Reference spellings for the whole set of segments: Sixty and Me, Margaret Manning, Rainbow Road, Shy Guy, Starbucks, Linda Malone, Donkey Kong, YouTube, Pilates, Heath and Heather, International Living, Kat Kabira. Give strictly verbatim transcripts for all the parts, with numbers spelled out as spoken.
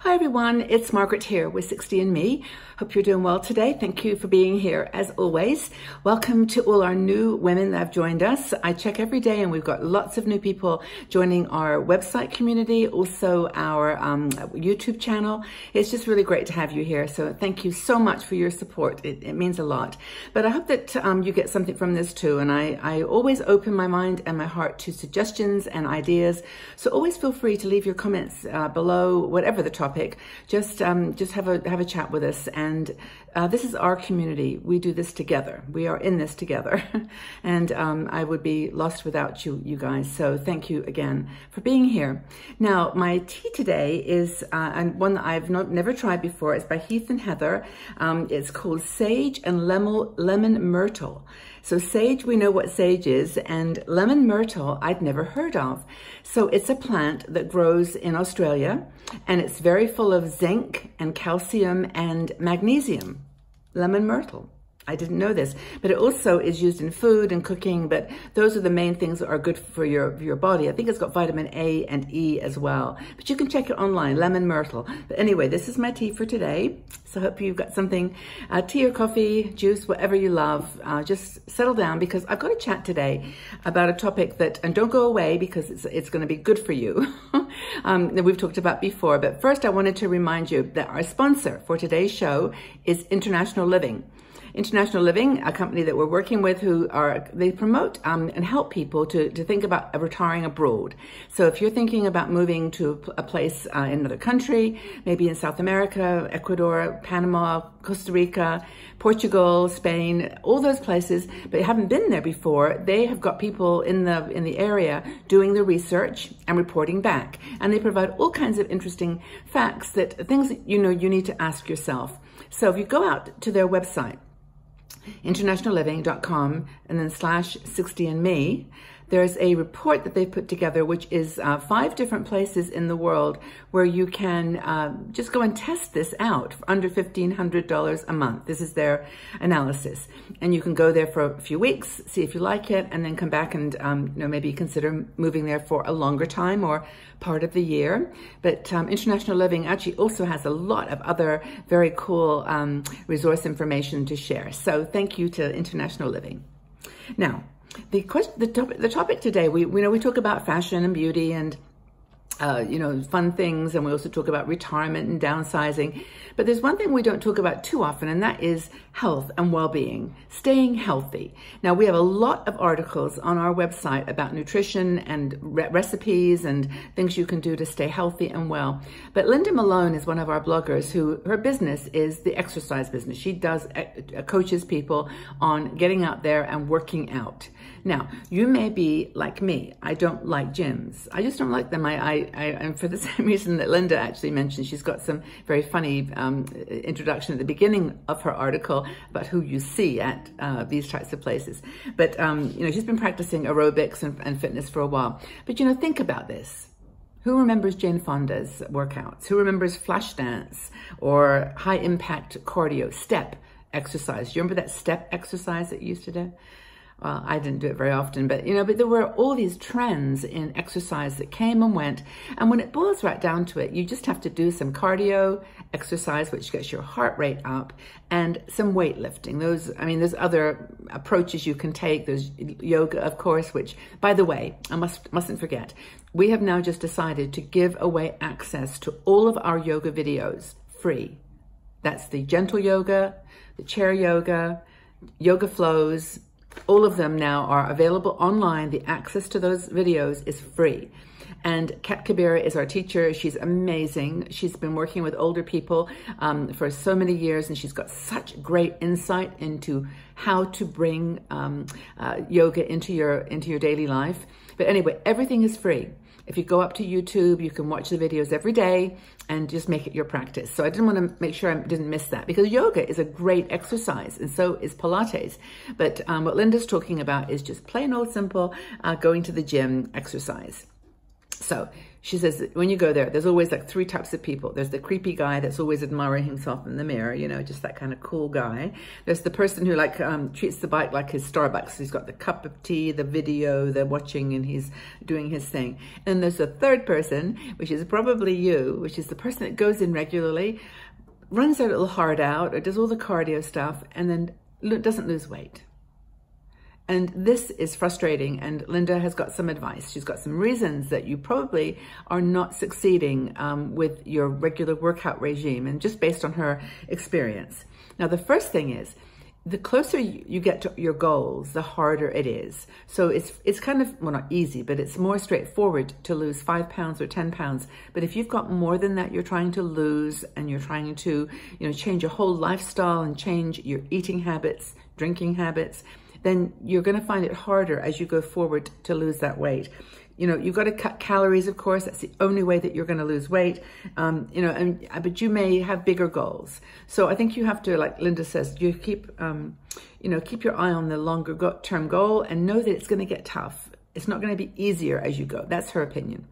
Hi everyone, it's Margaret here with Sixty and Me. Hope you're doing well today. Thank you for being here as always. Welcome to all our new women that have joined us. I check every day and we've got lots of new people joining our website community, also our um, YouTube channel. It's just really great to have you here. So thank you so much for your support. It, it means a lot. But I hope that um, you get something from this too. And I, I always open my mind and my heart to suggestions and ideas. So always feel free to leave your comments uh, below, whatever the topic. Just, um, just have a have a chat with us, and uh, this is our community. We do this together. We are in this together, and um, I would be lost without you, you guys. So thank you again for being here. Now, my tea today is uh, and one that I've not never tried before. It's by Heath and Heather. Um, it's called Sage and Lemon Lemon Myrtle. So sage, we know what sage is, and lemon myrtle, I'd never heard of. So it's a plant that grows in Australia, and it's very full of zinc and calcium and magnesium. Lemon myrtle. I didn't know this, but it also is used in food and cooking, but those are the main things that are good for your, your body. I think it's got vitamin A and E as well, but you can check it online, lemon myrtle. But anyway, this is my tea for today. So I hope you've got something, uh, tea or coffee, juice, whatever you love. Uh, just settle down because I've got a chat today about a topic that, and don't go away because it's, it's going to be good for you, um, that we've talked about before. But first I wanted to remind you that our sponsor for today's show is International Living. International Living, a company that we're working with, who are, they promote um, and help people to, to think about retiring abroad. So if you're thinking about moving to a place uh, in another country, maybe in South America, Ecuador, Panama, Costa Rica, Portugal, Spain, all those places, but haven't been there before, they have got people in the, in the area doing the research and reporting back. And they provide all kinds of interesting facts, that things that you know you need to ask yourself. So if you go out to their website, international living dot com and then slash sixty and me, there's a report that they put together, which is uh, five different places in the world where you can uh, just go and test this out for under fifteen hundred dollars a month. This is their analysis. And you can go there for a few weeks, see if you like it, and then come back and um, you know, maybe consider moving there for a longer time or part of the year. But um, International Living actually also has a lot of other very cool um, resource information to share. So thank you to International Living. Now, The question, the topic, the topic today, we, we know we talk about fashion and beauty and, uh, you know, fun things. And we also talk about retirement and downsizing. But there's one thing we don't talk about too often, and that is health and well-being, staying healthy. Now, we have a lot of articles on our website about nutrition and re recipes and things you can do to stay healthy and well. But Linda Malone is one of our bloggers who, her business is the exercise business. She does uh, coaches people on getting out there and working out. Now, you may be like me. I don't like gyms. I just don't like them. I, I, I and for the same reason that Linda actually mentioned, she's got some very funny um, introduction at the beginning of her article about who you see at uh, these types of places. But, um, you know, she's been practicing aerobics and, and fitness for a while. But, you know, think about this. Who remembers Jane Fonda's workouts? Who remembers Flashdance or high impact cardio, step exercise? Do you remember that step exercise that you used to do? Well, I didn't do it very often, but, you know, but there were all these trends in exercise that came and went. And when it boils right down to it, you just have to do some cardio exercise, which gets your heart rate up, and some weightlifting. Those, I mean, there's other approaches you can take. There's yoga, of course, which, by the way, I must, mustn't forget, we have now just decided to give away access to all of our yoga videos free. That's the gentle yoga, the chair yoga, yoga flows. All of them now are available online. The access to those videos is free. And Kat Kabira is our teacher. She's amazing. She's been working with older people um, for so many years, and she's got such great insight into how to bring um, uh, yoga into your, into your daily life. But anyway, everything is free. If you go up to YouTube, you can watch the videos every day and just make it your practice. So I didn't want to make sure I didn't miss that, because yoga is a great exercise and so is Pilates. But um, what Linda's talking about is just plain old simple uh, going to the gym exercise. So She says that when you go there, there's always like three types of people. There's the creepy guy that's always admiring himself in the mirror, you know, just that kind of cool guy. There's the person who like um, treats the bike like his Starbucks. He's got the cup of tea, the video, they're watching, and he's doing his thing. And there's a third person, which is probably you, which is the person that goes in regularly, runs their little heart out, or does all the cardio stuff, and then lo- doesn't lose weight. And this is frustrating, and Linda has got some advice. She's got some reasons that you probably are not succeeding um, with your regular workout regime, and just based on her experience. Now, the first thing is, the closer you get to your goals, the harder it is. So it's it's kind of, well, not easy, but it's more straightforward to lose five pounds or ten pounds. But if you've got more than that you're trying to lose, and you're trying to, you know, change your whole lifestyle and change your eating habits, drinking habits, then you're going to find it harder as you go forward to lose that weight. You know, you've got to cut calories, of course. That's the only way that you're going to lose weight. Um, you know, and, but you may have bigger goals. So I think you have to, like Linda says, you keep, um, you know, keep your eye on the longer go- term goal, and know that it's going to get tough. It's not going to be easier as you go. That's her opinion.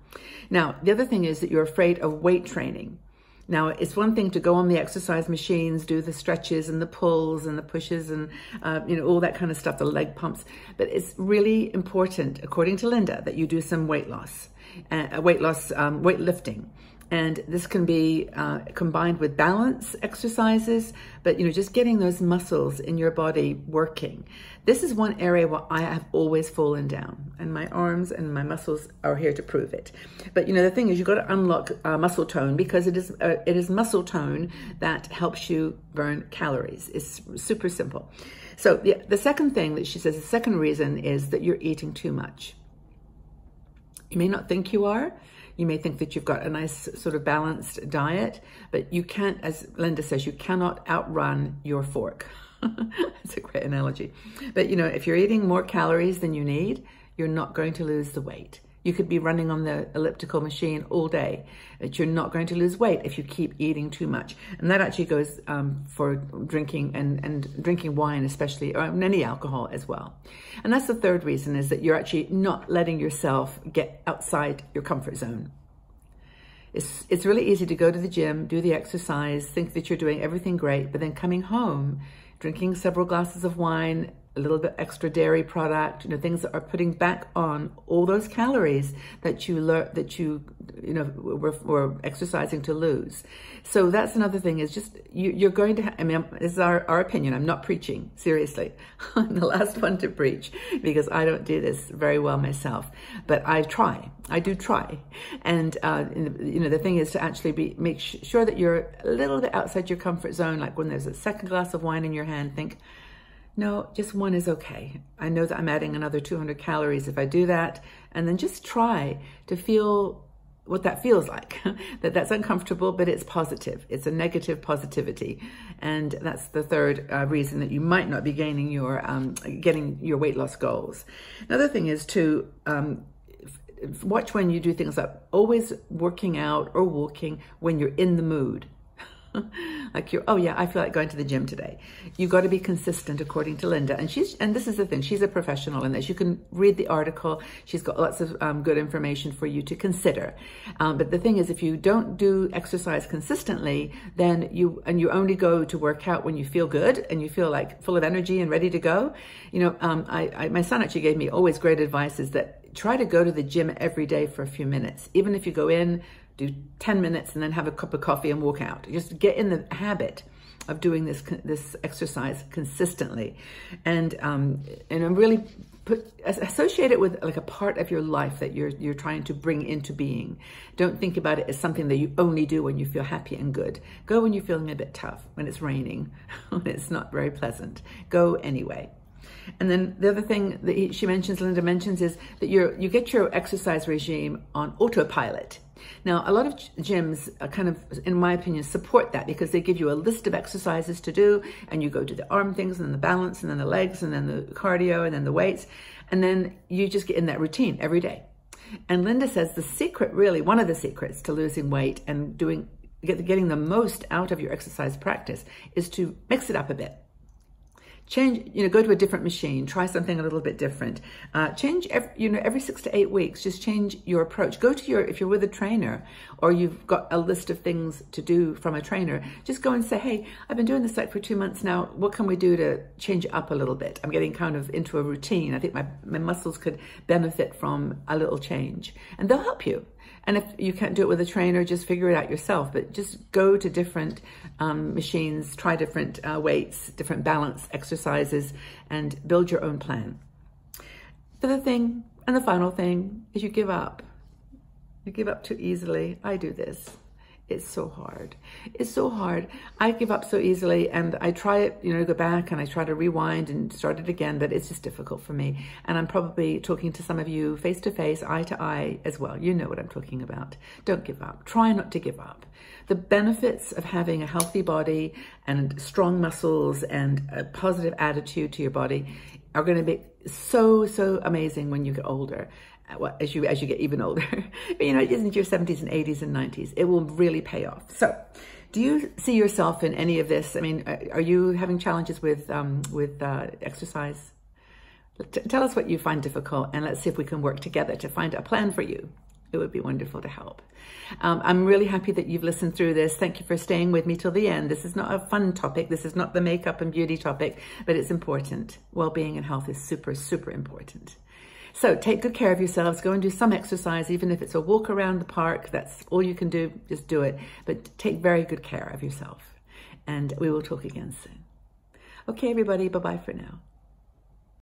Now, the other thing is that you're afraid of weight training. Now, it's one thing to go on the exercise machines, do the stretches and the pulls and the pushes and, uh, you know, all that kind of stuff, the leg pumps. But it's really important, according to Linda, that you do some weight loss, uh, weight loss, um, weight lifting. And this can be uh, combined with balance exercises, but, you know, just getting those muscles in your body working. This is one area where I have always fallen down, and my arms and my muscles are here to prove it. But, you know, the thing is, you've got to unlock uh, muscle tone, because it is, uh, it is muscle tone that helps you burn calories. It's super simple. So the, the second thing that she says, the second reason is that you're eating too much. You may not think you are. You may think that you've got a nice sort of balanced diet, but you can't, as Linda says, you cannot outrun your fork. That's a great analogy. But, you know, if you're eating more calories than you need, you're not going to lose the weight. You could be running on the elliptical machine all day, but you're not going to lose weight if you keep eating too much. And that actually goes um, for drinking and, and drinking wine, especially, or any alcohol as well. And that's the third reason, is that you're actually not letting yourself get outside your comfort zone. It's, it's really easy to go to the gym, do the exercise, think that you're doing everything great, but then coming home, drinking several glasses of wine, a little bit extra dairy product, you know, things that are putting back on all those calories that you learn, that you, you know, were, were exercising to lose. So that's another thing, is just, you, you're going to, ha I mean, this is our, our opinion. I'm not preaching, seriously. I'm the last one to preach, because I don't do this very well myself, but I try, I do try. And, uh, you know, the thing is to actually be, make sure that you're a little bit outside your comfort zone. Like when there's a second glass of wine in your hand, think, no, just one is okay. I know that I'm adding another two hundred calories if I do that. And then just try to feel what that feels like, that that's uncomfortable, but it's positive. It's a negative positivity. And that's the third uh, reason that you might not be gaining your, um, getting your weight loss goals. Another thing is to um, watch when you do things like always working out or walking when you're in the mood. Like you're, oh yeah, I feel like going to the gym today. You've got to be consistent, according to Linda. And she's, and this is the thing, she's a professional in this. You can read the article. She's got lots of um, good information for you to consider. Um, but the thing is, if you don't do exercise consistently, then you, and you only go to work out when you feel good and you feel like full of energy and ready to go. You know, um, I, I, my son actually gave me always great advice, is that try to go to the gym every day for a few minutes. Even if you go in, do ten minutes and then have a cup of coffee and walk out. Just get in the habit of doing this this exercise consistently, and um, and really put associate it with like a part of your life that you're you're trying to bring into being. Don't think about it as something that you only do when you feel happy and good. Go when you're feeling a bit tough, when it's raining, when it's not very pleasant. Go anyway. And then the other thing that he, she mentions, Linda mentions, is that you're, you get your exercise regime on autopilot. Now, a lot of gyms are kind of, in my opinion, support that, because they give you a list of exercises to do, and you go to the arm things and the balance and then the legs and then the cardio and then the weights. And then you just get in that routine every day. And Linda says the secret, really, one of the secrets to losing weight and doing getting the most out of your exercise practice is to mix it up a bit. Change, you know, go to a different machine, try something a little bit different. Uh, change, every, you know, every six to eight weeks, just change your approach. Go to your, if you're with a trainer or you've got a list of things to do from a trainer, just go and say, hey, I've been doing this like for two months now. What can we do to change it up a little bit? I'm getting kind of into a routine. I think my, my muscles could benefit from a little change, and they'll help you. And if you can't do it with a trainer, just figure it out yourself. But just go to different um, machines, try different uh, weights, different balance exercises, and build your own plan. The other thing, and the final thing, is you give up. You give up too easily. I do this. It's so hard. It's so hard. I give up so easily, and I try it, you know, go back and I try to rewind and start it again, but it's just difficult for me. And I'm probably talking to some of you face to face, eye to eye as well. You know what I'm talking about. Don't give up. Try not to give up. The benefits of having a healthy body and strong muscles and a positive attitude to your body are going to be so, so amazing when you get older. Well, as you as you get even older, but, you know, isn't your seventies and eighties and nineties? It will really pay off. So, do you see yourself in any of this? I mean, are you having challenges with um, with uh, exercise? T- tell us what you find difficult, and let's see if we can work together to find a plan for you. It would be wonderful to help. Um, I'm really happy that you've listened through this. Thank you for staying with me till the end. This is not a fun topic. This is not the makeup and beauty topic, but it's important. Well-being and health is super, super important. So take good care of yourselves. Go and do some exercise, even if it's a walk around the park. That's all you can do. Just do it. But take very good care of yourself. And we will talk again soon. Okay, everybody. Bye-bye for now.